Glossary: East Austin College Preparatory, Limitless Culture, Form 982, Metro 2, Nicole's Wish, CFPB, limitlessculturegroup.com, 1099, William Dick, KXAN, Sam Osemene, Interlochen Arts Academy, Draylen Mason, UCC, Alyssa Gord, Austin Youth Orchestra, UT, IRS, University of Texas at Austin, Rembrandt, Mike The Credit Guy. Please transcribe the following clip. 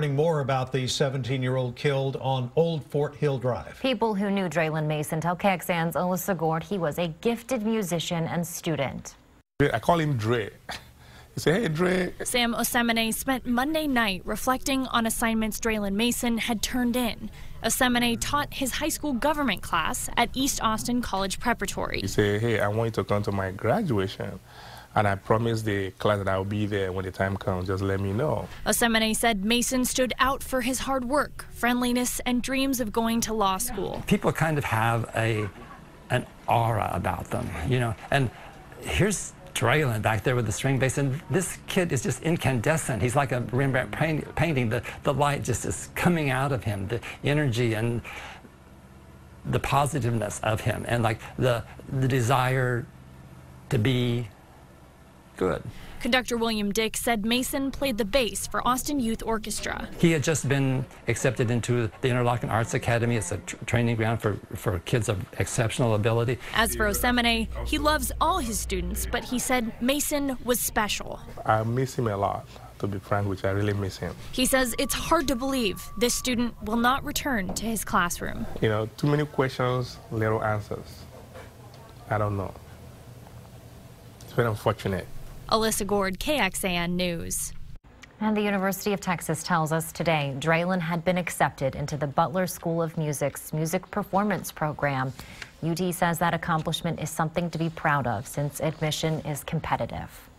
learning more about the 17-year-old killed on Old Fort Hill Drive. People who knew Draylen Mason tell KXAN's Alyssa Gord he was a gifted musician and student. I call him Dre. Hey, Dre. Sam Osemene spent Monday night reflecting on assignments Draylen Mason had turned in. Osemene taught his high school government class at East Austin College Preparatory. He said, hey, I want you to come to my graduation. And I promised the class that I'll be there when the time comes. Just let me know. Osemene said Mason stood out for his hard work, friendliness, and dreams of going to law school. People kind of have an aura about them, you know, and here's Draylen back there with the string bass, and this kid is just incandescent. He's like a Rembrandt painting. The light just is coming out of him, the energy and the positiveness of him, and like the desire to be good. Conductor William Dick said Mason played the bass for Austin Youth Orchestra. He had just been accepted into the Interlochen Arts Academy. It's a training ground for kids of exceptional ability. As for Osemene, he loves all his students, but he said Mason was special. I miss him a lot, to be frank, which I really miss him. He says it's hard to believe this student will not return to his classroom. You know, too many questions, little answers. I don't know. It's been unfortunate. Alyssa Gord, KXAN News. And the University of Texas tells us today Draylen had been accepted into the Butler School of Music's music performance program. UT says that accomplishment is something to be proud of since admission is competitive.